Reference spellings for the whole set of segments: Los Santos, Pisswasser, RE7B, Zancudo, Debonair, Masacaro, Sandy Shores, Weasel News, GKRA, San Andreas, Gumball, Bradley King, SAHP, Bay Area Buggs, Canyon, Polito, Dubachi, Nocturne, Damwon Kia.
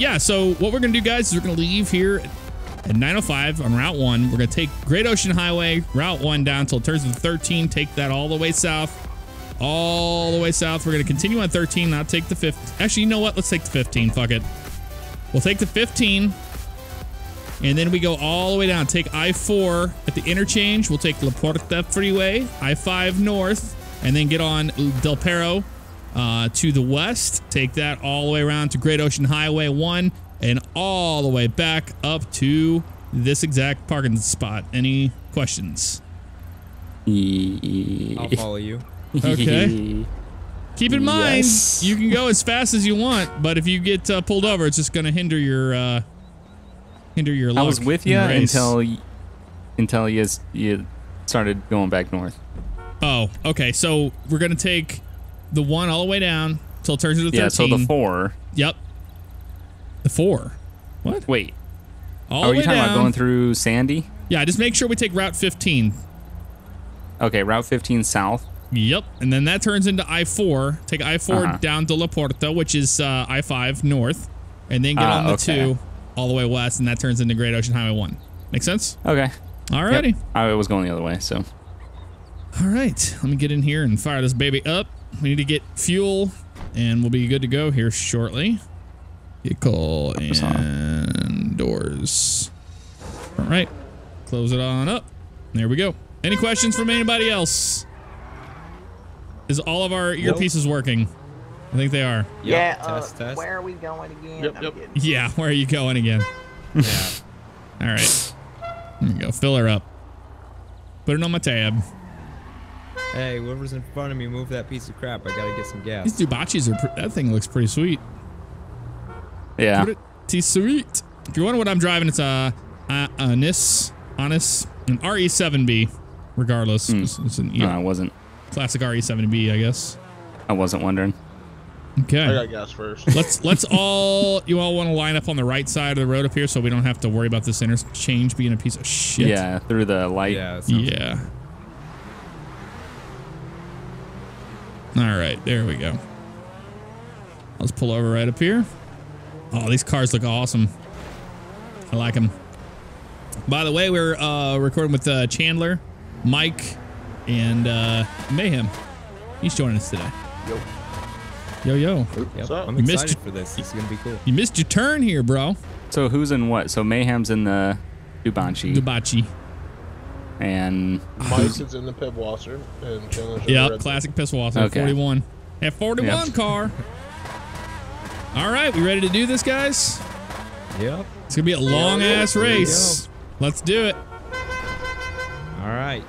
yeah, so what we're gonna do, guys, is we're gonna leave here at 9:05 on Route 1. We're gonna take Great Ocean Highway, Route 1 down till turns of 13, take that all the way south. All the way south. We're gonna continue on 13, not take the 15. Actually, you know what? Let's take the 15, fuck it. We'll take the 15, and then we go all the way down. Take I-4 at the interchange. We'll take La Puerta Freeway, I-5 north, and then get on Del Perro to the west. Take that all the way around to Great Ocean Highway 1, and all the way back up to this exact parking spot. Any questions? I'll follow you. Okay. Keep in mind, yes, you can go as fast as you want, but if you get pulled over, it's just going to hinder your luck. I was with you until you started going back north. Oh, okay. So we're going to take the 1 all the way down till it turns into the 13. Yeah, so the 4. Yep. The 4. What? Wait. All the way down. Are you talking about going through Sandy? Yeah, just make sure we take Route 15. Okay, Route 15 south. Yep, and then that turns into I-4. Take I-4 down to La Puerta, which is I-5 north, and then get on the 2 all the way west, and that turns into Great Ocean Highway 1. Make sense? Okay. Alrighty. Yep. I was going the other way, so. Alright, let me get in here and fire this baby up. We need to get fuel, and we'll be good to go here shortly. Vehicle and doors. Alright, close it on up. There we go. Any questions from anybody else? Is all of our earpieces working? I think they are. Yep. Yeah. Test. Where are we going again? Yep. Yeah. Where are you going again? Yeah. All right. There we go. Fill her up. Put it on my tab. Hey, whoever's in front of me, move that piece of crap. I gotta get some gas. These Dubachis are. That thing looks pretty sweet. Yeah. Pretty sweet. If you're wondering what I'm driving, it's an RE7B. Regardless, it's an. No, I wasn't. Classic RE7B, I guess. I wasn't wondering. Okay. I got gas first. Let's all, you all want to line up on the right side of the road up here so we don't have to worry about this interchange being a piece of shit. Yeah, through the light. Yeah. All right, there we go. Let's pull over right up here. Oh, these cars look awesome. I like them. By the way, we're recording with Chandler, Mike, and Mayhem. He's joining us today. Yo. What's up? I'm excited for this. This is going to be cool. You missed your turn here, bro. So who's in what? So Mayhem's in the Dubachi. And Mike's in the Pisswasser. Yeah, classic Pisswasser. Okay. 41. At 41 car. All right, we ready to do this, guys? Yep. It's going to be a long-ass race. Let's do it. All right.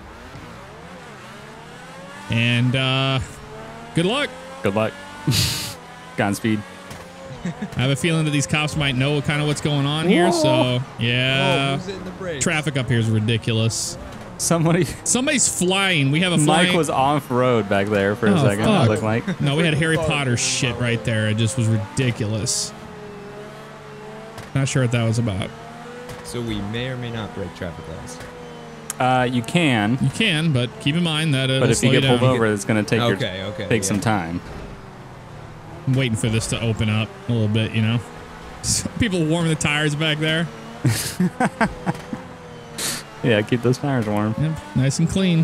And good luck. Good luck. Godspeed. I have a feeling that these cops might know kind of what's going on here, so yeah. Who's hitting the brakes? Traffic up here is ridiculous. Somebody's flying. We have a flying. Mike was off road back there for a second. Fuck. It looked like. No, we had Harry Potter shit right there. It just was ridiculous. Not sure what that was about. So we may or may not break traffic laws. You can. You can, but keep in mind that it'll slow you down. But if you get pulled over, it's going to take some time. I'm waiting for this to open up a little bit, you know? Some people warm the tires back there. Yeah, keep those tires warm. Yep, nice and clean.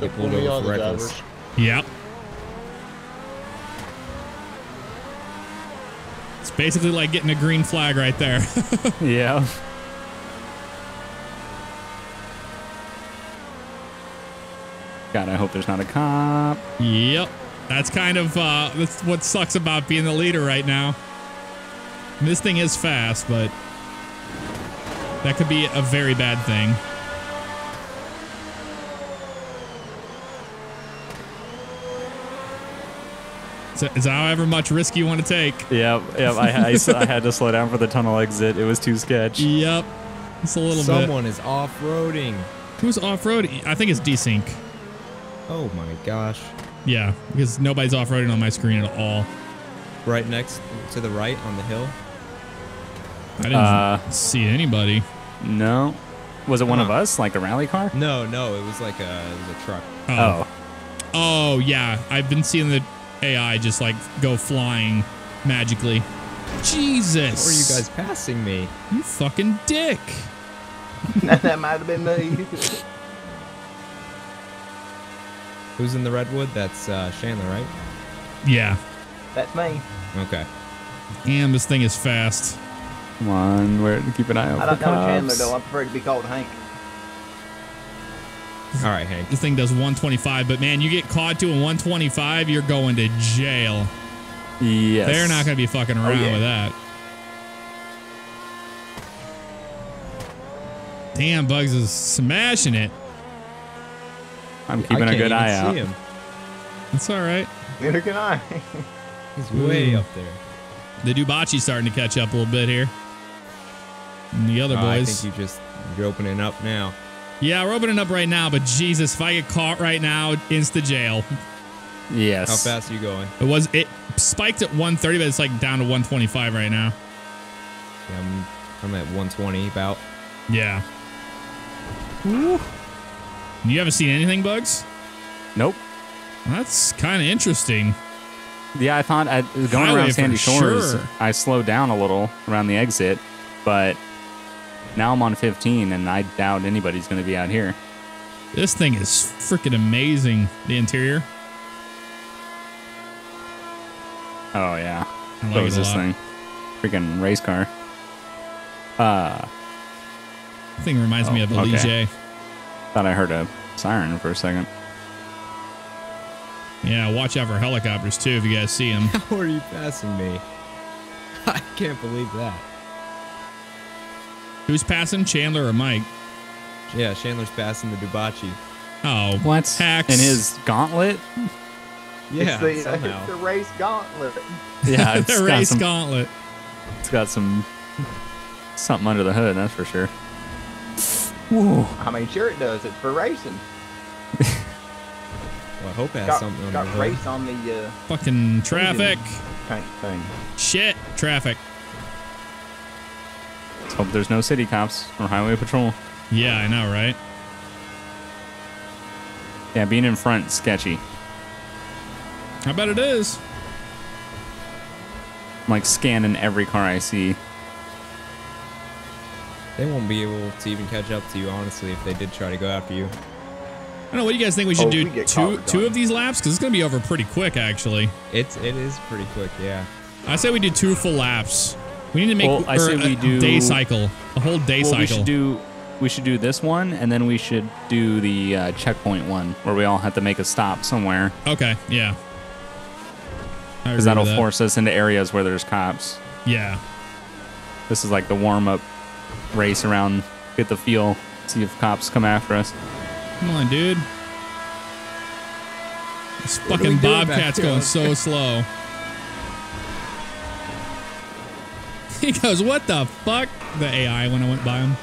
Get pulled over for reckless. Yep. It's basically like getting a green flag right there. Yeah. God, I hope there's not a cop. Yep. That's kind of that's what sucks about being the leader right now. And this thing is fast, but that could be a very bad thing. It's however much risk you want to take. Yep. I had to slow down for the tunnel exit. It was too sketch. Yep. It's a little bit. Someone is off-roading. Who's off-roading? I think it's desync. Oh my gosh. Yeah, because nobody's off-roading on my screen at all. Right next to the right on the hill? I didn't see anybody. No. Was it one of us? Like a rally car? No, it was like it was a truck. Oh yeah. I've been seeing the AI just like go flying magically. Jesus. Why are you guys passing me? You fucking dick. That might have been me. Who's in the redwood? That's Chandler, right? Yeah. That's me. Okay. Damn, this thing is fast. Come on, we're keep an eye out. I don't know Chandler though. I prefer to be called Hank. All right, Hank. This thing does 125, but man, you get caught doing 125, you're going to jail. Yes. They're not going to be fucking around with that. Damn, Bugs is smashing it. I'm keeping a good eye out. See him. That's all right. Neither can I. He's way up there. The Dubachi's starting to catch up a little bit here. And the other boys. I think you're opening up now. Yeah, we're opening up right now, but Jesus, if I get caught right now, insta jail. Yes. How fast are you going? It spiked at 130, but it's like down to 125 right now. Yeah, I'm at 120 about. Yeah. Woo. You haven't seen anything, Bugs? Nope. That's kind of interesting. Yeah, I thought going around Sandy Shores, I slowed down a little around the exit, but now I'm on 15, and I doubt anybody's going to be out here. This thing is freaking amazing, the interior. Oh, yeah. What was this thing? Freaking race car. This thing reminds me of a Liege. Thought I heard a siren for a second. Yeah, watch out for helicopters, too, if you guys see them. How are you passing me? I can't believe that. Who's passing, Chandler or Mike? Yeah, Chandler's passing the Dubachi. Oh, what's hacks? And his gauntlet? Yeah, it's the race gauntlet. Yeah, it's the race gauntlet. It's got something under the hood, that's for sure. Whoa. I mean, sure it does. It's for racing. Well, I hope it has something on the hood. Got race on the... fucking traffic. Thing. Shit, traffic. Let's hope there's no city cops or highway patrol. Yeah, I know, right? Yeah, being in front is sketchy. I bet it is. I'm, like, scanning every car I see. They won't be able to even catch up to you, honestly, if they did try to go after you. I don't know. What do you guys think we should do? Two of these laps? Because it's going to be over pretty quick, actually. It is pretty quick, yeah. I say we do 2 full laps. We need to make a day cycle. A whole day cycle. We should do this one, and then we should do the checkpoint one, where we all have to make a stop somewhere. Okay, yeah. Because that'll force us into areas where there's cops. Yeah. This is like the warm-up. Race around, get the feel, see if cops come after us. Come on, dude. This fucking Bobcat's going so slow. He goes, what the fuck? The AI when I went by him.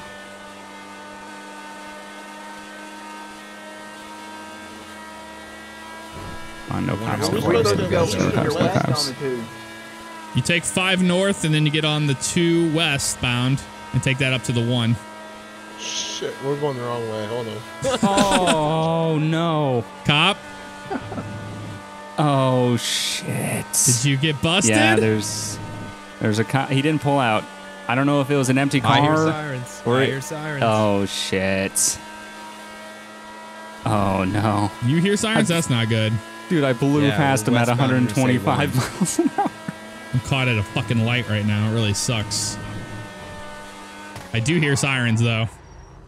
Oh, no cops. You take 5 north and then you get on the 2 westbound. And take that up to the 1. Shit, we're going the wrong way. Hold on. Oh, no. Cop? Oh, shit. Did you get busted? Yeah, there's a cop. He didn't pull out. I don't know if it was an empty car. I hear sirens. I hear sirens. Oh, shit. Oh, no. You hear sirens? That's not good. Dude, I blew past him at 125 miles an hour. I'm caught at a fucking light right now. It really sucks. I do hear sirens, though.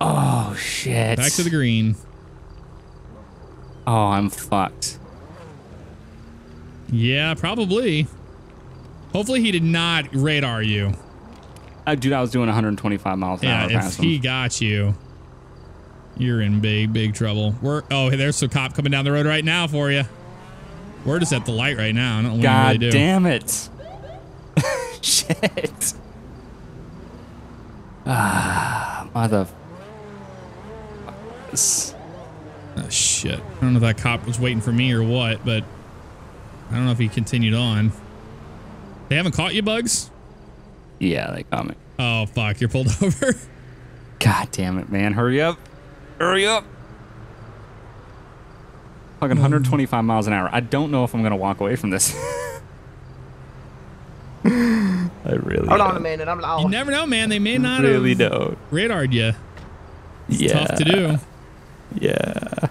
Oh, shit. Back to the green. Oh, I'm fucked. Yeah, probably. Hopefully he did not radar you. Dude, I was doing 125 miles an hour past him. Yeah, if he got you, you're in big, big trouble. There's a cop coming down the road right now for you. We're just at the light right now. I don't know what to really do. God damn it. Shit. Ah, mother. Oh, shit. I don't know if that cop was waiting for me or what, but I don't know if he continued on. They haven't caught you, Bugs? Yeah, they caught me. Oh, fuck. You're pulled over. God damn it, man. Hurry up. Hurry up. Fucking 125 miles an hour. I don't know if I'm going to walk away from this. I really Hold don't. On a minute. I'm lost. You never know, man. They may not really have don't. Radared you. It's yeah. tough to do. Yeah.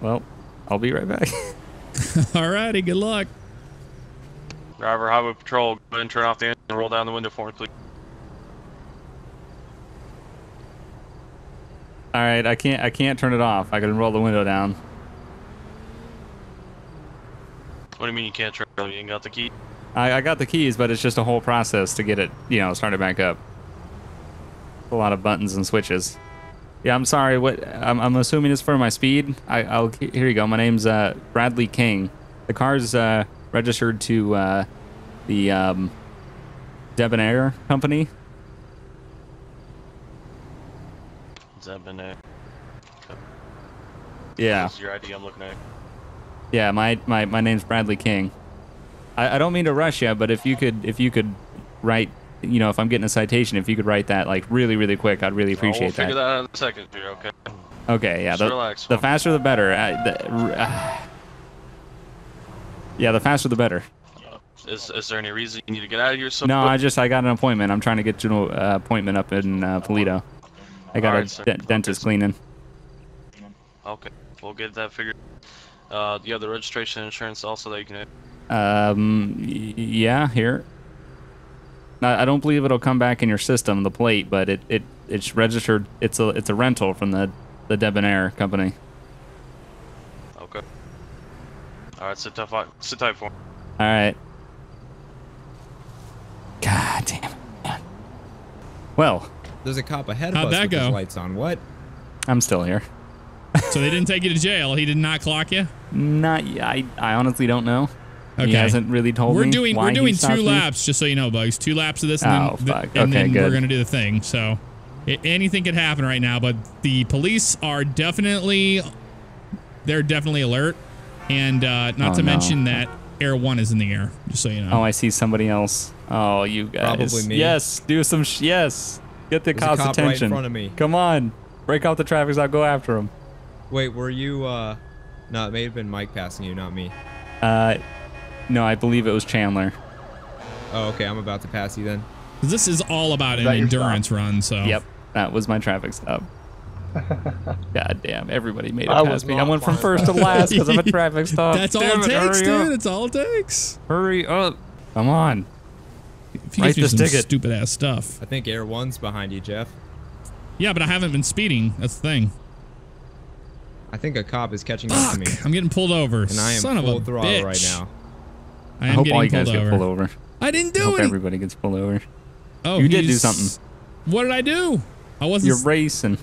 Well, I'll be right back. All righty. Good luck. Driver, highway patrol. Go ahead and turn off the engine and roll down the window for me, please. All right, I can't turn it off. I can roll the window down. What do you mean you can't turn it off? You ain't got the key? I got the keys, but it's just a whole process to get it, you know, started back up. A lot of buttons and switches. Yeah, I'm sorry. What? I'm assuming it's for my speed. I'll here you go. My name's Bradley King. The car's registered to the Debonair company. Debonair. Yeah. This is your ID I'm looking at. Yeah, my name's Bradley King. I don't mean to rush you, but if you could write, you know, if I'm getting a citation, if you could write that like really, really quick, I'd really appreciate that. We'll figure that out in a second here, okay? Okay, yeah. The faster the better. Yeah, the faster the better. Is there any reason you need to get out of here? No, I got an appointment. I'm trying to get to an appointment up in Polito. I got right, dentist cleaning. Okay, we'll get that figured. You have the registration insurance also that you can. Yeah, here. Now, I don't believe it'll come back in your system, the plate, but it's registered. It's a rental from the Debonair company. Okay. All right, sit tight for me. All right. God damn it, man. Well. There's a cop ahead of us with his lights on. What? I'm still here. So they didn't take you to jail. He did not clock you? I honestly don't know. Okay. He hasn't really told me. We're doing two laps, just so you know, Bugs. Two laps of this, and then we're gonna do the thing. So anything could happen right now, but the police are definitely alert, and not to mention that Air One is in the air, just so you know. Oh, I see somebody else. Oh, you guys. Probably me. Yes, do some. Yes. Get the cop's attention. Right in front of me. Come on. Break off the traffic stop. Go after him. Wait, were you, no, it may have been Mike passing you, not me. No, I believe it was Chandler. Oh, okay. I'm about to pass you then. This is all about an endurance run, so. Yep. That was my traffic stop. God damn. Everybody made it pass me. I went from first to last because of a traffic stop. That's all it takes, dude. It's all it takes. Hurry up. Come on. If you right do some ticket. Stupid ass stuff. I think Air One's behind you, Jeff. Yeah, but I haven't been speeding. That's the thing. I think a cop is catching up to me. I'm getting pulled over. And I am full throttle right now. I hope all you guys get pulled over. I didn't do it. Everybody gets pulled over. Oh, you did do something. What did I do? I wasn't. You're racing.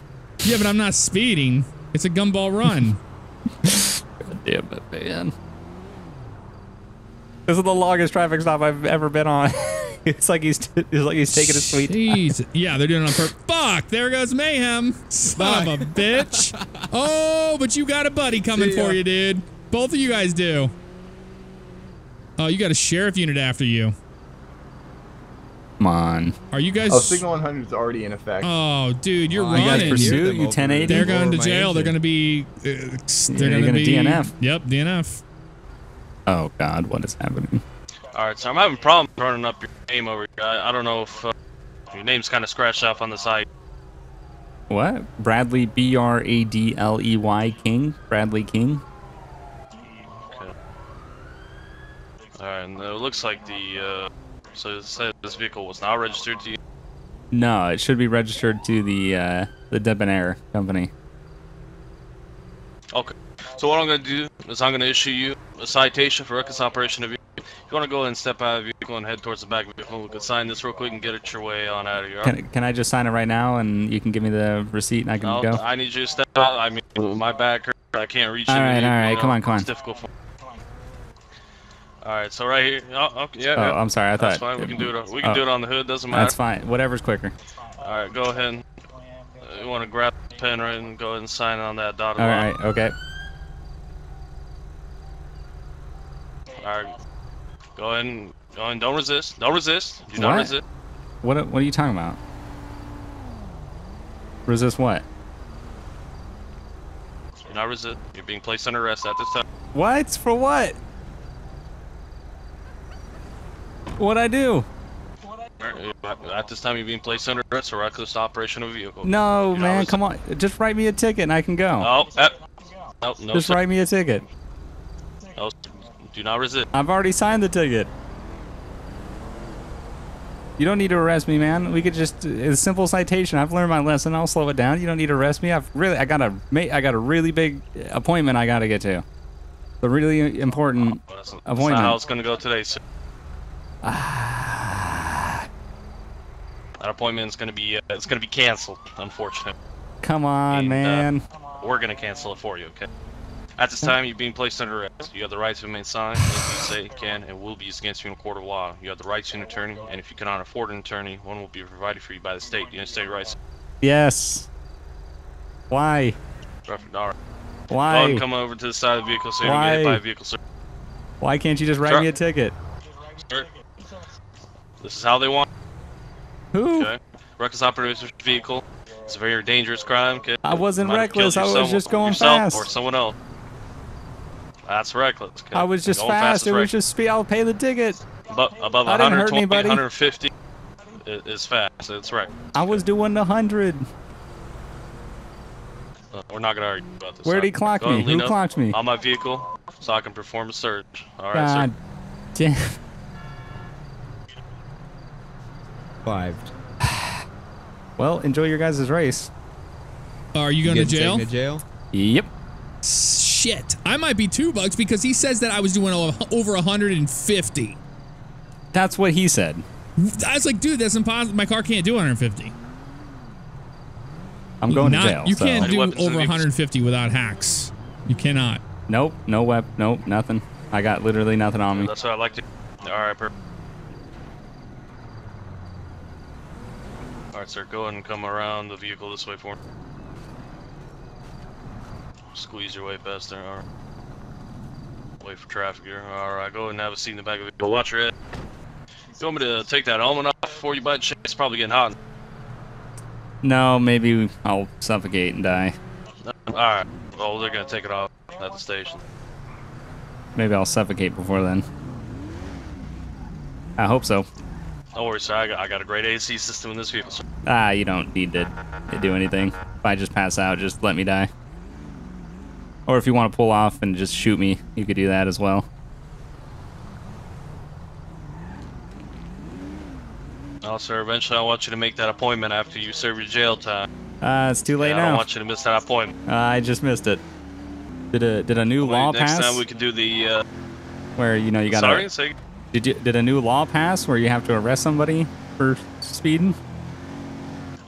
Yeah, but I'm not speeding. It's a gumball run. God damn it, man. This is the longest traffic stop I've ever been on. It's like he's taking a sweet time. Yeah, they're doing it on purpose. Fuck! There goes mayhem. Son of a bitch. Oh, but you got a buddy coming for you, dude. Both of you guys do. Oh, you got a sheriff unit after you. Come on. Are you guys? Oh, Signal 100 is already in effect. Oh, dude, you're running. You guys pursue you 1080. They're going to jail. Engine. They're going to be. They're going to DNF. Yep, DNF. Oh God, what is happening? All right, so I'm having problems running up your name over here. I don't know if your name's kind of scratched off on the side. What? Bradley, B-R-A-D-L-E-Y, King? Bradley King? Okay. All right, and it looks like the, so it says this vehicle was not registered to you? No, it should be registered to the Debonair company. Okay, so what I'm going to do is I'm going to issue you a citation for reckless operation of vehicle. If you want to go ahead and step out of your vehicle and head towards the back of the vehicle, we can sign this real quick and get it your way on out of here. Can I just sign it right now and you can give me the receipt and I can go? I need you to step out. I mean, my back hurts. I can't reach you. All right. Come on. It's difficult for me. All right, so right here. Oh, okay, yeah. Oh, I'm sorry. I thought. That's fine. We can do it on the hood. Doesn't matter. That's fine. Whatever's quicker. All right, go ahead. You want to grab the pen right and go ahead and sign on that dotted line. All right, okay. All right. Go ahead, don't resist. Don't resist. Do not resist. What are you talking about? Resist what? Do not resist. You're being placed under arrest at this time. What? For what? What'd I do? At this time, you're being placed under arrest for reckless operation of a vehicle. No, you're man, come on. Just write me a ticket and I can go. Oh, no, just write me a ticket. No, do not resist. I've already signed the ticket. You don't need to arrest me, man. We could just a simple citation. I've learned my lesson. I'll slow it down. You don't need to arrest me. I got a really big appointment I got to get to. A really important appointment. That's not how it's gonna go today, sir. That appointment's gonna be it's gonna be canceled, unfortunately. Come on, man. We're gonna cancel it for you, okay? At this time, you're being placed under arrest. You have the right to remain silent. Anything you say can and will be used against you in a court of law. You have the right to an attorney, and if you cannot afford an attorney, one will be provided for you by the state. You understand your rights? Yes. Why? Perfect. All right. Why? I'll come over to the side of the vehicle so you don't get hit by a vehicle, sir. Why can't you just write me a ticket? Sir, this is how they want. Who? Okay. Reckless operation of vehicle. It's a very dangerous crime. Okay. I wasn't reckless. I was just going fast. Or someone else. That's reckless. Okay. I was just fast. It was just speed. I'll pay the ticket. Above 120, 150 is fast. It's reckless. I was doing 100. We're not gonna argue about this. Where'd he clock me? Who clocked me? On my vehicle, so I can perform a search. All right, sir. Damn. Well, enjoy your guys' race. Are you going to jail? Taken to jail? Yep. Shit, I might be $2 because he says that I was doing over 150. That's what he said. I was like, dude, that's impossible. My car can't do 150. I'm going to jail. You can't do over 150 without hacks. You cannot. Nope. No weapon. Nope. Nothing. I got literally nothing on me. That's what I like to. All right, perfect. All right, sir. Go ahead and come around the vehicle this way for me. Squeeze your way past there. All right. Wait for traffic here. All right. Go ahead and have a seat in the back of the vehicle. Watch your head. You want me to take that helmet off before you bite? It's probably getting hot. No, maybe I'll suffocate and die. Alright, well, they're gonna take it off at the station. Maybe I'll suffocate before then. I hope so. Don't worry, sir, I got a great AC system in this vehicle, sir. Ah, you don't need to do anything. If I just pass out, just let me die. Or if you want to pull off and just shoot me, you could do that as well. No, sir, eventually I want you to make that appointment after you serve your jail time. It's too late now. I don't want you to miss that appointment. I just missed it. Did a new law pass? Next time we could do the, where, you know, you gotta... Sorry, say... Did a new law pass where you have to arrest somebody for speeding?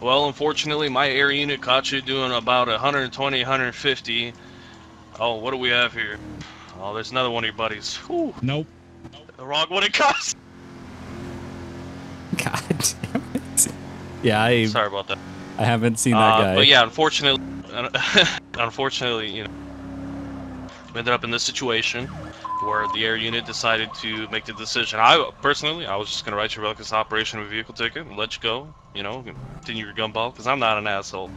Well, unfortunately, my air unit caught you doing about 120, 150. Oh, what do we have here? Oh, there's another one of your buddies. Whew. Nope. The wrong one it costs. God damn it. Yeah, sorry about that. I haven't seen that guy. But yeah, unfortunately, you know, we ended up in this situation where the air unit decided to make the decision. I was just going to write your reckless operation of a vehicle ticket and let you go, you know, continue your gumball, because I'm not an asshole.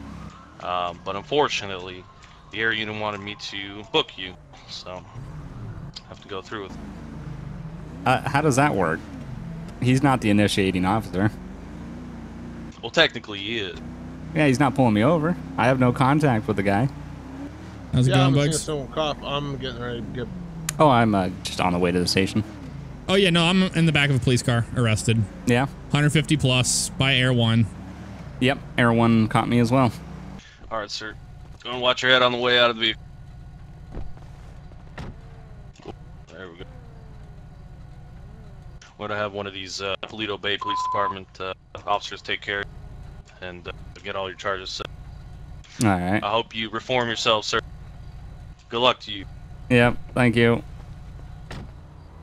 But unfortunately, the air unit wanted me to book you, so I have to go through with it. How does that work? He's not the initiating officer. Well, technically he is. Yeah, he's not pulling me over. I have no contact with the guy. How's it going, Bugs? I'm getting ready to get... Oh, I'm just on the way to the station. Oh, yeah, no, I'm in the back of a police car, arrested. Yeah. 150 plus by Air 1. Yep, Air 1 caught me as well. All right, sir. Go and watch your head on the way out of the vehicle. There we go. We're going to have one of these Polito Bay Police Department officers take care and get all your charges set. All right. I hope you reform yourself, sir. Good luck to you. Yep, thank you.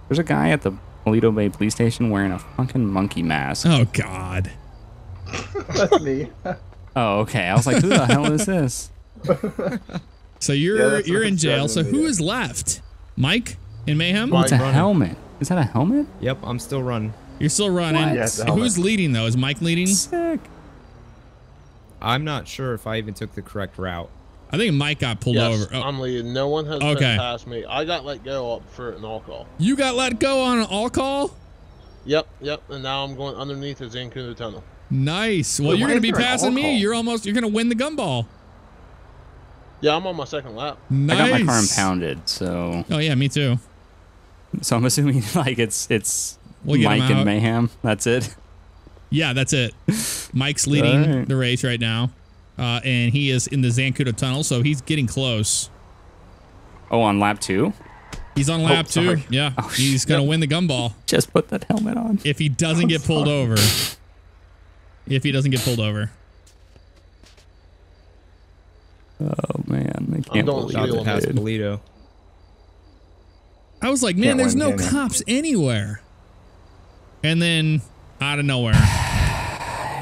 There's a guy at the Polito Bay Police Station wearing a fucking monkey mask. Oh, God. That's me. Oh, okay. I was like, who the hell is this? So you're in jail. So who is left? Mike in Mayhem? What's a helmet? Is that a helmet? Yep, I'm still running. You're still running? Yes, who's leading, though? Is Mike leading? Sick. I'm not sure if I even took the correct route. I think Mike got pulled over. Oh. I'm leading. No one has been past me. I got let go up for an all call. You got let go on an all call? Yep. And now I'm going underneath the Zancudo tunnel. Nice. Well, wait, you're going to be passing me. You're going to win the Gumball. Yeah, I'm on my second lap. Nice. I got my car impounded, so. Oh yeah, me too. So I'm assuming like it's Mike and Mayhem. That's it. Yeah, that's it. Mike's leading the race right now, and he is in the Zancudo tunnel, so he's getting close. Oh, on lap 2. He's on lap 2. Yeah, he's gonna win the Gumball. Just put that helmet on. If he doesn't get pulled over. If he doesn't get pulled over. Oh man, I can't believe it. I was like, man, there's no cops anywhere. And then out of nowhere.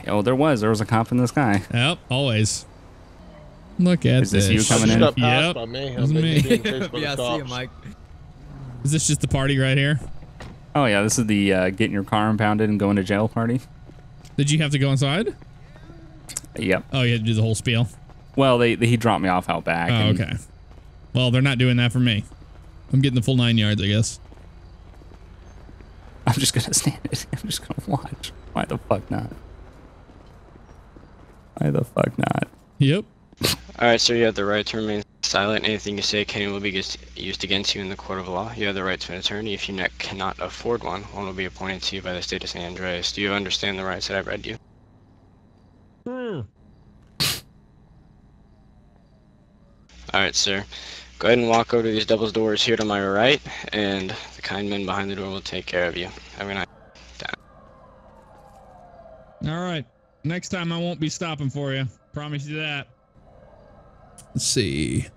Oh, there was a cop in the sky. Yep, always. Look at this. Is this you coming in? Yep. That's me. Yeah, see you, Mike. Is this just the party right here? Oh yeah, this is the getting your car impounded and going to jail party. Did you have to go inside? Yep. Oh, you had to do the whole spiel. Well, he dropped me off out back. Oh, okay. Well, they're not doing that for me. I'm getting the full 9 yards, I guess. I'm just gonna stand it. I'm just gonna watch. Why the fuck not? Why the fuck not? Yep. Alright, so you have the right to remain silent. Anything you say can and will be used against you in the court of law. You have the right to an attorney. If you cannot afford one, one will be appointed to you by the state of San Andreas. Do you understand the rights that I've read you? Alright, sir. Go ahead and walk over to these double doors here to my right, and the kind men behind the door will take care of you. Have a nice time. Alright. Next time I won't be stopping for you. Promise you that. Let's see.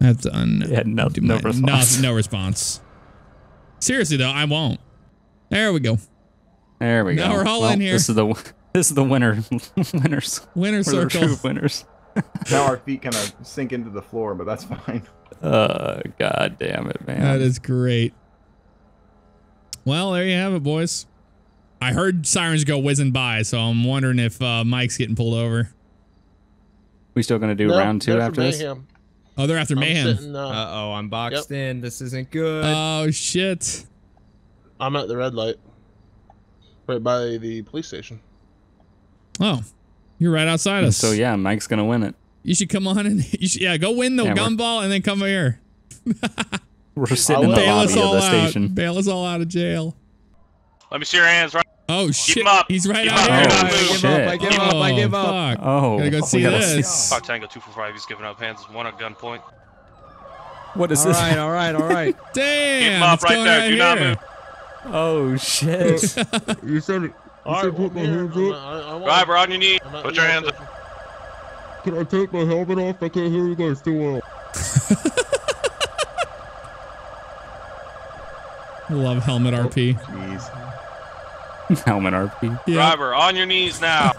I have to no response. Seriously though, I won't. There we go. There we go. Now we're all in here. This is the winner circle. True winners. Now our feet kind of sink into the floor, but that's fine. God damn it, man. That is great. Well, there you have it, boys. I heard sirens go whizzing by, so I'm wondering if Mike's getting pulled over. We still going to do round 2 after this? Oh, they're after Mayhem. Uh-oh, I'm boxed in. This isn't good. Oh, shit. I'm at the red light. Right by the police station. Oh. You're right outside us. So yeah, Mike's gonna win it. You should come on and go win the Gumball and then come here. We're sitting in the lobby of the station. Bail us all out of jail. Let me see your hands. Right. Oh shit! Keep him up. He's right out here. Oh, shit. I give up. Oh, gotta go see this. Fox Tango 245. He's giving up. Hands one at gunpoint. What is this? All right. Damn. Keep him up right there. Do not move. Oh shit! You said it. Alright, put my hands up. Driver, on your knees. Put your hands up. Can I take my helmet off? I can't hear you guys too well. Love helmet RP. Jeez. Helmet RP. Yeah. Driver, on your knees now.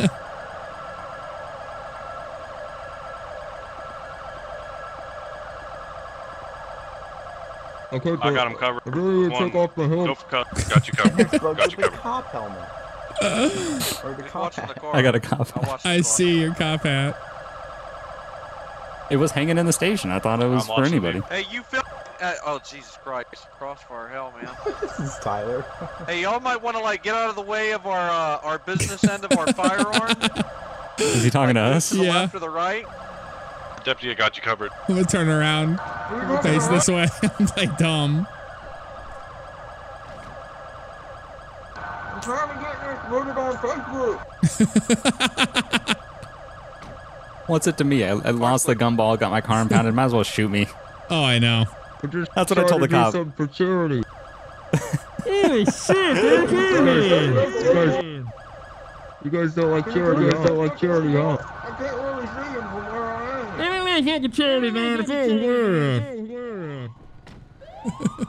Okay, I got him covered. I really took off the helmet. Go for cover. Got you covered. Got you covered. Cop helmet. I got a cop hat. I see your cop hat. It was hanging in the station. I thought it was for anybody. Hey, you feel... oh, Jesus Christ. Crossfire, hell, man. This is Tyler. Hey, y'all might want to, like, get out of the way of our business end of our firearm. Is he talking to us? Yeah. To the left or the right? Deputy, I got you covered. I'm going to turn around. Face this way. I'm, like, dumb. I'm trying to get this loaded on Facebook. What's it to me? I lost the Gumball, got my car impounded. Might as well shoot me. Oh, I know. That's what I told the cop. For charity. Holy shit, you guys don't like charity. You guys don't like charity, huh? I can't really see them from where I am. I don't like fucking charity, man. It's all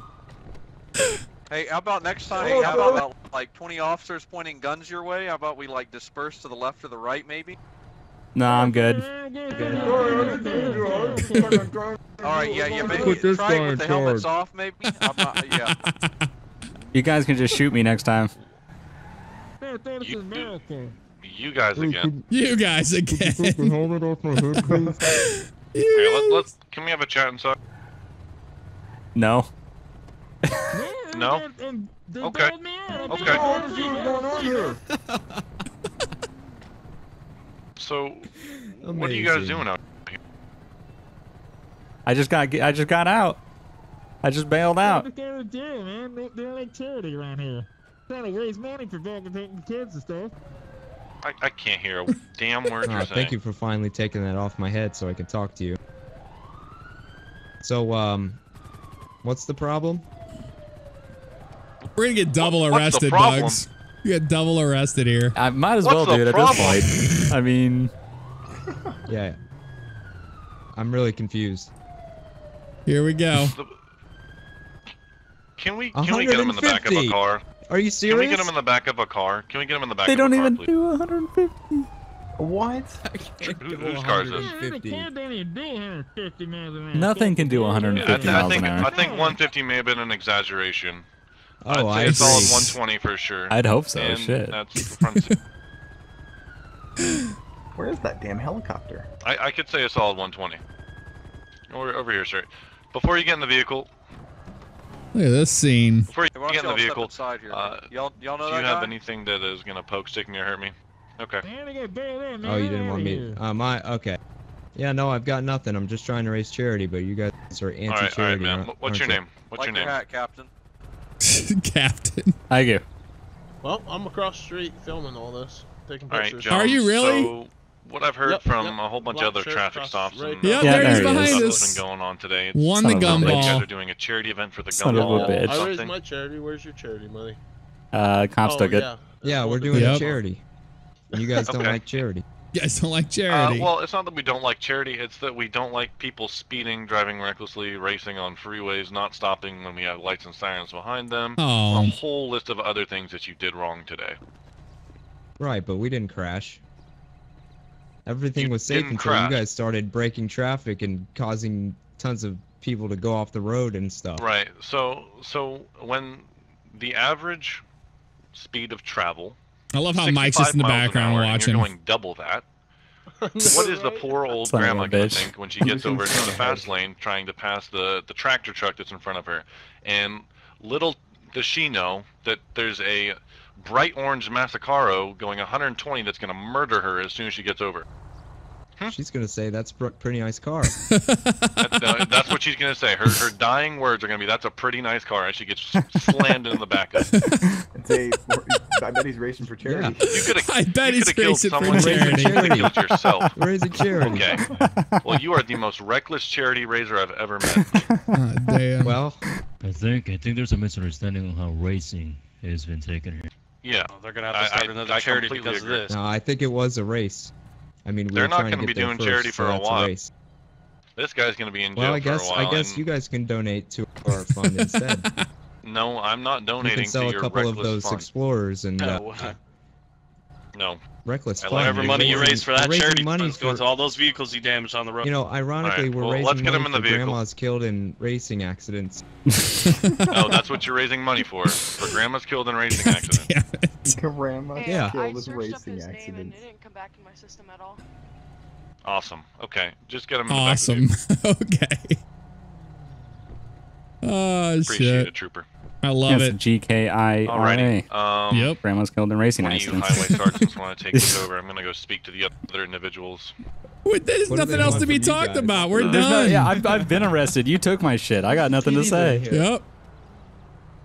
Hey, how about next time, how about like 20 officers pointing guns your way? How about we like disperse to the left or the right maybe? Nah, I'm good. Alright, yeah, maybe try with the helmets off maybe? I'm not, yeah. You guys can just shoot me next time. You guys again. Hey, can we have a chat inside? No. No? They okay. Me in. Okay. What is going on here? So, amazing. What are you guys doing out here? I just got out. I just bailed out. What they're doing, man? They're like charity around here. Trying to raise money for back-taking kids and stuff. I can't hear a damn word you're saying. Thank you for finally taking that off my head so I can talk to you. So, what's the problem? We're gonna get double arrested, Bugs. You get double arrested here. I might as well do it at this point. I mean... Yeah. I'm really confused. Here we go. Can we get him in the back of a car? Are you serious? Can we get him in the back of a car? Can we get him in the back of a car, please? They don't even do 150. What? Whose car is this? Nothing can do 150 miles an hour. I think 150 may have been an exaggeration. Oh, I'd say it's all in 120 for sure. I'd hope so. And shit. That's where is that damn helicopter? I could say it's all 120. Over here, sir. Before you get in the vehicle. Look at this scene. Before you get in the vehicle, y'all know do you have anything that is gonna poke, stick me, or hurt me? Okay. Oh, you didn't want me. Okay. Yeah, no, I've got nothing. I'm just trying to raise charity, but you guys are anti-charity. All right, man. What's your name? What's your name? Hat, Captain. Captain. I go. Well, I'm across the street filming all this, taking pictures. Right, John, are you really? So what I've heard from a whole bunch of other traffic stops and there he's behind us. Been going on today. It's won the Gumball. You guys are doing a charity event for the Gumball. I raised my charity. Where's your charity money? Cops took it. Yeah, we're doing a charity. You guys don't like charity. You guys don't like charity. Well, it's not that we don't like charity. It's that we don't like people speeding, driving recklessly, racing on freeways, not stopping when we have lights and sirens behind them. Oh. A whole list of other things that you did wrong today. Right, but we didn't crash. Everything was safe until you guys started breaking traffic and causing tons of people to go off the road and stuff. Right. So when the average speed of travel... I love how Mike's just in the background watching. You're going double that. What is the poor old grandma going to think when she gets over into the fast lane trying to pass the tractor truck that's in front of her? And little does she know that there's a bright orange Masacaro going 120 that's going to murder her as soon as she gets over. She's going to say, that's a pretty nice car. That's what she's going to say. Her dying words are going to be, that's a pretty nice car, as she gets slammed in the back of it. I bet he's racing for charity. Yeah. I bet he's racing for charity. You could have killed yourself. Raising charity. Okay. Well, you are the most reckless charity raiser I've ever met. Damn. Well, I think there's a misunderstanding on how racing has been taken here. Yeah. Well, they're going to have to start another charity because of this. No, I think it was a race. I mean, they're not going to be doing charity for a while. This guy's going to be in jail for a while. I guess you guys can donate to our fund instead. No, I'm not donating to your reckless fund. You can sell a couple of those Explorers and... No. Reckless fund. Whatever money you raise for that charity funds go to all those vehicles you damaged on the road. You know, ironically, we're raising money for grandmas killed in racing accidents. Oh, that's what you're raising money for. For grandmas killed in racing accidents. Grandma killed in racing accidents. It didn't come back in my system at all. Awesome. Okay. Just get him in the back. Awesome. Okay. Oh, shit. Appreciate it, Trooper. I love it. GKRA. Alrighty. Yep. Grandma's killed in racing accidents. One of you highway sergeants want to take this over. I'm going to go speak to the other individuals. Wait, there's nothing else to be talked about. We're done. I've been arrested. You took my shit. I got nothing to say. Yep.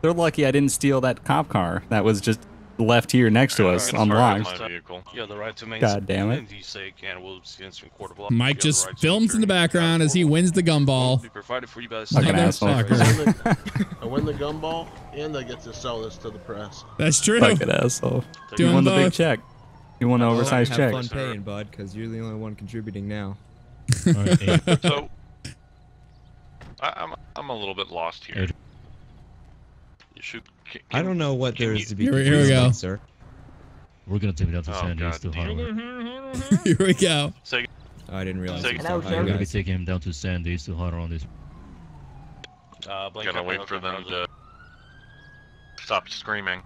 They're lucky I didn't steal that cop car. That was just left here next to us on the line. Yeah, the right to main God damn it. Mike just films in the background as he wins the Gumball. Fucking asshole. I win the Gumball and I get to sell this to the press. That's true. Fucking asshole. You won the big check. You won the oversized check. Have fun paying, bud, because you're the only one contributing now. So, I'm a little bit lost here. You should... I don't know what there is to be here we go. Sir. We're going to take it out to San Andreas to Hotler. Here we go. I didn't realize we're going to take him down to San Andreas to Hotler on this. Gotta wait for them to stop screaming.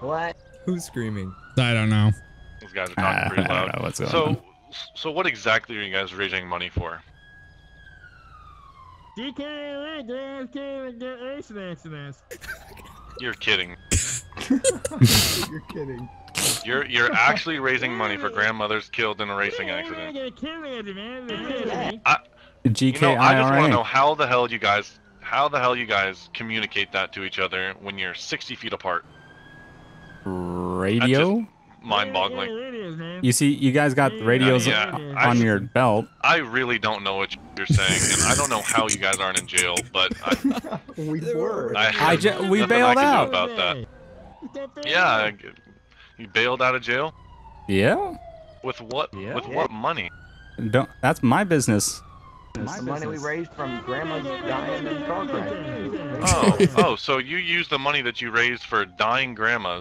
What? Who's screaming? I don't know. These guys are talking pretty loud. I don't know what's going on. So what exactly are you guys raising money for? GKRA guys can't get ace vaccines. You're kidding. You're kidding. You're actually raising money for grandmothers killed in a racing accident. I just want to know how the hell you guys communicate that to each other when you're 60 feet apart. Radio? Mind-boggling. You see, you guys got radios on your belt. I really don't know what you're saying, and I don't know how you guys aren't in jail, but we bailed out about that. Yeah, you bailed out of jail. Yeah. With what? Yeah. With what money? Don't. That's my business. It's the money we raised from grandma's dying in car crash. Oh, so you used the money that you raised for dying grandma.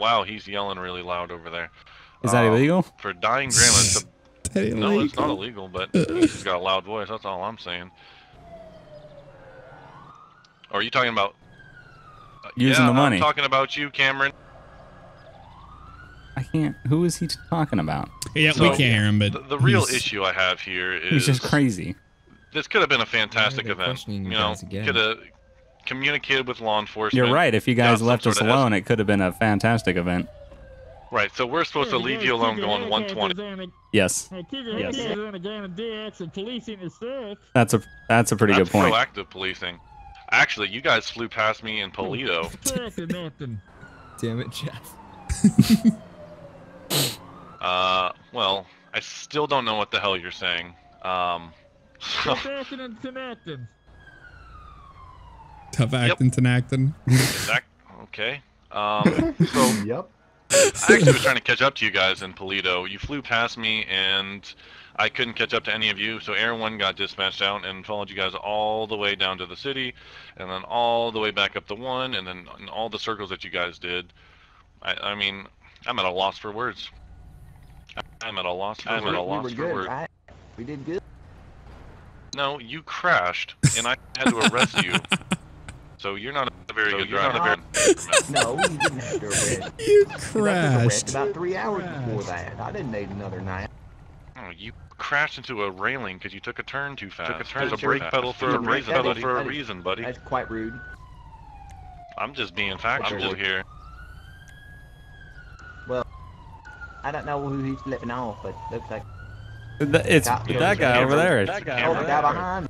Wow, he's yelling really loud over there. Is that illegal? For dying grandma. No, it's not illegal, but he's got a loud voice. That's all I'm saying. Or are you talking about using the money? I'm talking about you, Cameron. I can't. Who is he talking about? Yeah, so, we can't hear him. But the real issue I have here is he's just crazy. This could have been a fantastic event. You know, could have communicated with law enforcement. You're right. If you guys left us alone, it could have been a fantastic event. Right. So we're supposed to leave you alone going 120. Yes. Yes. That's a pretty good point. Proactive policing. Actually, you guys flew past me in Polito. Damn it, Jeff. Well, I still don't know what the hell you're saying. Tough acting, tenactin. Okay. So, yep. I actually was trying to catch up to you guys in Polito. You flew past me, and I couldn't catch up to any of you, so Air 1 got dispatched out and followed you guys all the way down to the city, and then all the way back up to 1, and then in all the circles that you guys did. I mean, I'm at a loss for words. I'm at a loss for words. We did good. No, you crashed, and I had to arrest you. So you're not a very good driver. No, you didn't have to arrest. You crashed. About 3 hours before that. I didn't need another night. Oh, you crashed into a railing because you took a turn too fast. There's a brake pedal for a reason, buddy. That's quite rude. I'm just being factual here. Well, I don't know who he's flipping off, but it looks like it's that guy over there. That guy over there behind.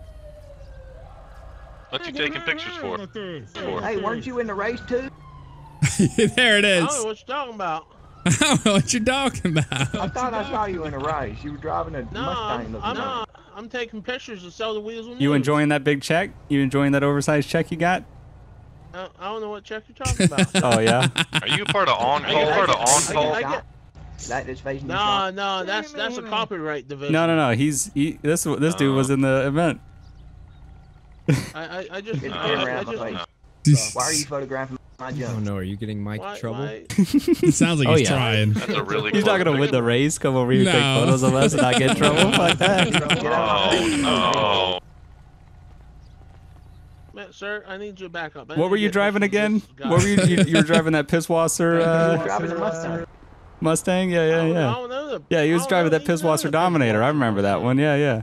What you taking pictures for? Hey, weren't you in the race too? There it is. I don't know what you're talking about. I don't know what you're talking about. I thought I saw you in a race. You were driving a Mustang. No, I'm taking pictures to sell the Weasel News. You enjoying that big check? You enjoying that oversized check you got? I don't know what check you're talking about. Oh, yeah? Are you part of on-call? No, that's a copyright division. No. This dude was in the event. Why are you photographing my junk? I don't know. Are you getting Mike in trouble? It sounds like he's trying. That's a really You're not going to win the race? Come over here and take photos of us and not get in trouble? Fuck that. Oh, no. Sir, I need you back up. What were you driving again? What were you were driving that Pisswasser Mustang? Yeah. I don't know he was driving that Pisswasser Dominator. I remember that one. Yeah.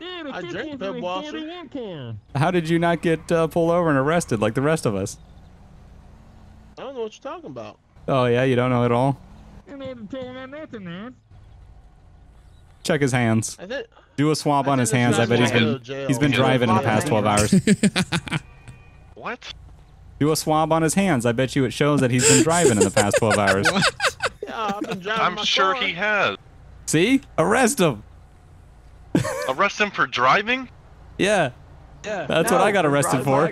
Dude, I drink Pisswasser. How did you not get pulled over and arrested like the rest of us? I don't know what you're talking about. Oh, yeah, you don't know at all? You don't know nothing, man. Check his hands. Do a swab on his hands. I bet he's been driving in the past 12 hours. What? Do a swab on his hands. I bet you it shows that he's been driving in the past 12 hours. Yeah, I've been driving my car. He has. See? Arrest him. Arrest him for driving? Yeah. That's what I got arrested for.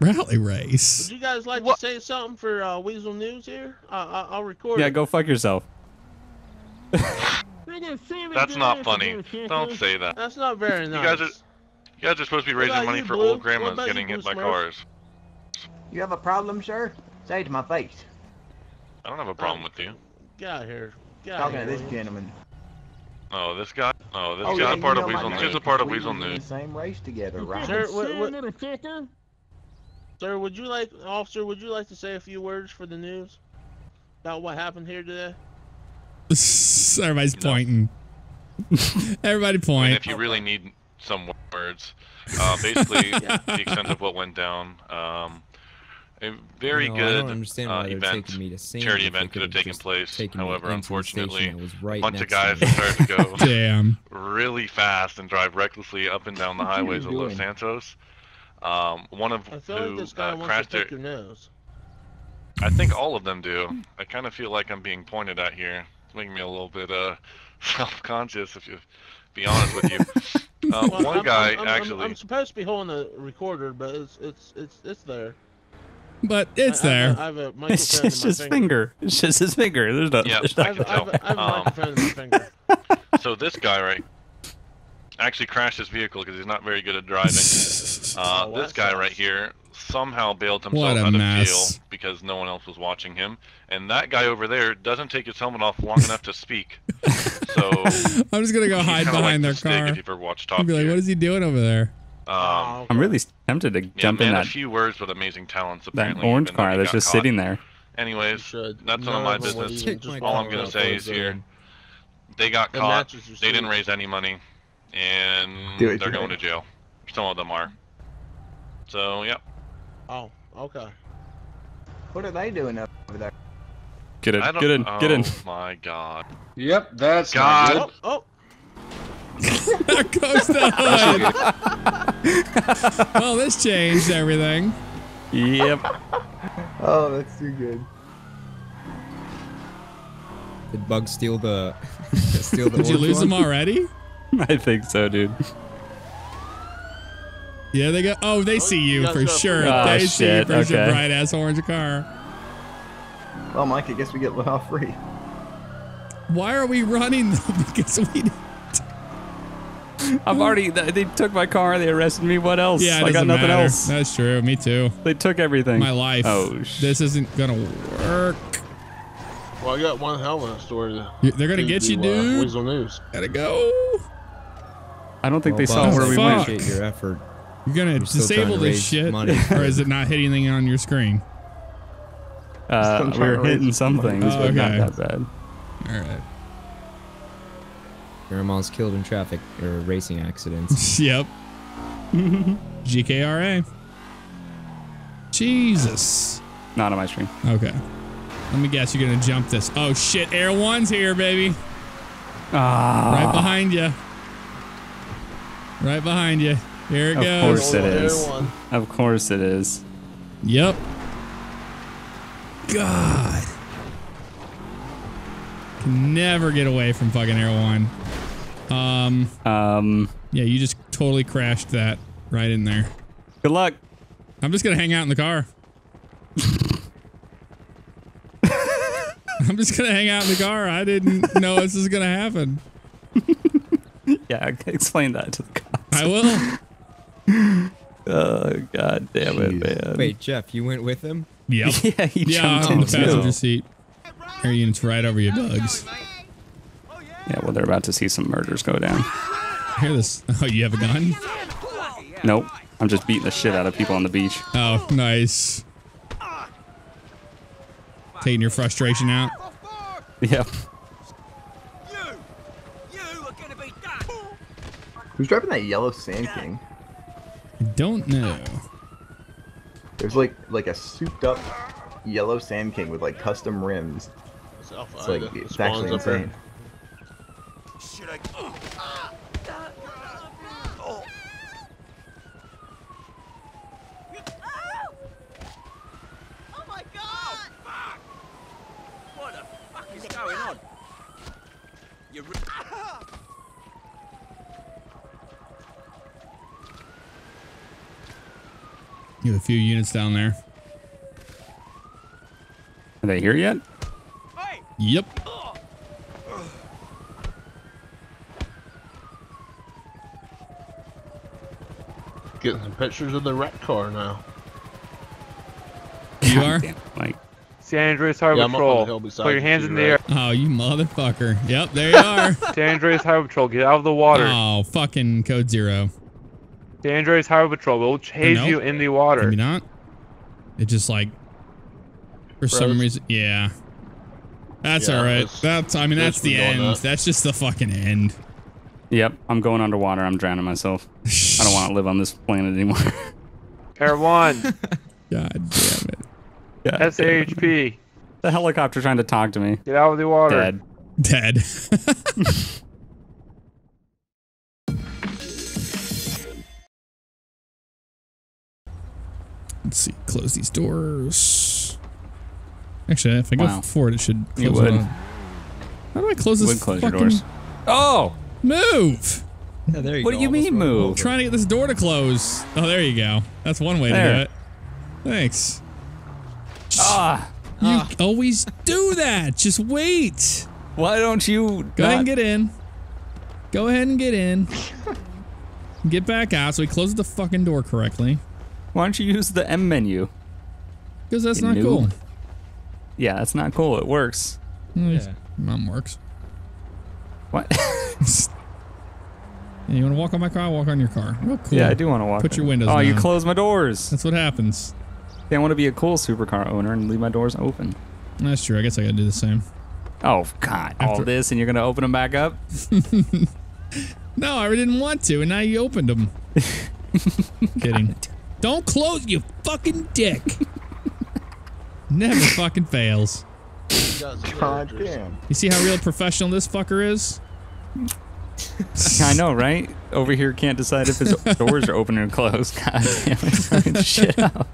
Rally race. Would you guys like to say something for Weasel News here? I'll record. Yeah, go fuck yourself. That's not funny. Don't say that. That's not very nice. You guys are supposed to be raising money for old grandmas getting hit by cars. You have a problem, sir? Say it to my face. I don't have a problem with you. Get out of here. Talking to this gentleman. Oh, this guy? Oh, this guy part of Weasel News. He's a part of Weasel News. Same race together, right? Sir, would you like to say a few words for the news about what happened here today? Everybody's pointing. Everybody point. And if you really need some words, basically the extent of what went down. A very good event, charity event could have taken place. However, unfortunately, a bunch of guys started to go really fast and drive recklessly up and down the highways of Los Santos. One of who crashed their nose. I think all of them do. I kind of feel like I'm being pointed at here. It's making me a little bit self-conscious, if you be honest with you. Well, one guy, actually. I'm supposed to be holding a recorder, but it's there. But it's there. I have a microphone in my finger. It's just his finger. There's nothing. Yeah, I have a microphone in my finger. So this guy, right, actually crashed his vehicle because he's not very good at driving. This guy right here somehow bailed himself out of jail because no one else was watching him. And that guy over there doesn't take his helmet off long enough to speak. So I'm just going to go hide behind their car. If you've ever watched Top Gear. I'd be like, what is he doing over there? I'm really tempted to jump in that. A few words with amazing talents, apparently, that orange car that's just sitting there. Anyways, that's none of my business. Just all I'm gonna say is here, they got caught. They didn't raise any money, and they're going to jail. Some of them are. So, yep. Oh, okay. What are they doing over there? Get in! Get in! Get in! Oh my God. Yep, that's God. Oh. There goes the hood. Well, this changed everything. Yep. Oh, that's too good. Did Bug steal the? Did you lose them already? I think so, dude. Yeah, they go. Oh, they see you for sure. They see you for your bright ass orange car. Well, Mike, I guess we get let off free. Why are we running though? Because we. I've already. They took my car. They arrested me. What else? Yeah, I got nothing else. That's true. Me too. They took everything. My life. Oh, this isn't gonna work. Well, I got one hell of a story. They're gonna get you, dude. Weasel News. Gotta go. I don't think they saw where we went. Appreciate your effort. You're gonna disable this shit, or is it not hitting anything on your screen? We're hitting some things, but not that bad. All right. Grandma's killed in traffic or racing accidents. Yep. GKRA. Jesus. Not on my screen. Okay. Let me guess you're gonna jump this. Oh shit! Air One's here, baby. Right behind you. Right behind you. Here it goes. Of course it is. Of course it is. Yep. God. Can never get away from fucking Air One. Yeah, you just totally crashed that right in there. Good luck. I'm just gonna hang out in the car. I'm just gonna hang out in the car. I didn't know this was gonna happen. Yeah, explain that to the cops. I will. Oh, God damn it, man. Wait, Jeff, you went with him? Yep. Yeah, he jumped in the passenger seat. Air units right over your bugs. Yeah, well, they're about to see some murders go down. Hear this? Oh, you have a gun? Nope. I'm just beating the shit out of people on the beach. Oh, nice. Taking your frustration out. Yep. Who's driving that yellow Sand King? I don't know. There's like a souped-up yellow Sand King with like custom rims. It's like it's actually insane. Oh my God! What the fuck is going on? You. You have a few units down there. Are they here yet? Hey. Yep. Getting some pictures of the wreck car now. You are? Like San Andreas Highway Patrol. Put your hands in the air. Oh, you motherfucker. Yep, there you are. San Andreas Highway Patrol, get out of the water. Oh, fucking Code Zero. The Android's Highway Patrol will chase you in the water. Maybe not. It just like for some reason, yeah. That's all right. That's I mean that's the end. That's just the fucking end. Yep, I'm going underwater. I'm drowning myself. I don't want to live on this planet anymore. Air One. God damn it. God SAHP. Damn it. The helicopter trying to talk to me. Get out of the water. Dead. Dead. Let's see. Close these doors. Actually, if I go forward, it should close. It would. How do I close this? Would close fucking... your doors. Oh! Move! Yeah, there you go. What do you mean move? I'm trying to get this door to close. Oh, there you go. That's one way to do it. Thanks. Ah! You always do that. Just wait. Why don't you go ahead and get in? Go ahead and get in. Get back out so we close the fucking door correctly. Why don't you use the M menu? Because that's not cool. Yeah, that's not cool. It works. Yeah. Mom works. What? You want to walk on my car? I'll walk on your car. Real cool. Yeah, I do want to walk. Put your windows down. Oh, you closed my doors. That's what happens. Yeah, I want to be a cool supercar owner and leave my doors open. That's true. I guess I got to do the same. Oh, God. All this and you're going to open them back up? No, I didn't want to, and now you opened them. Kidding. Don't close, you fucking dick. Never fucking fails. God damn. You see how real professional this fucker is? I know, right? Over here can't decide if his doors are open or closed. God damn it. Shit up.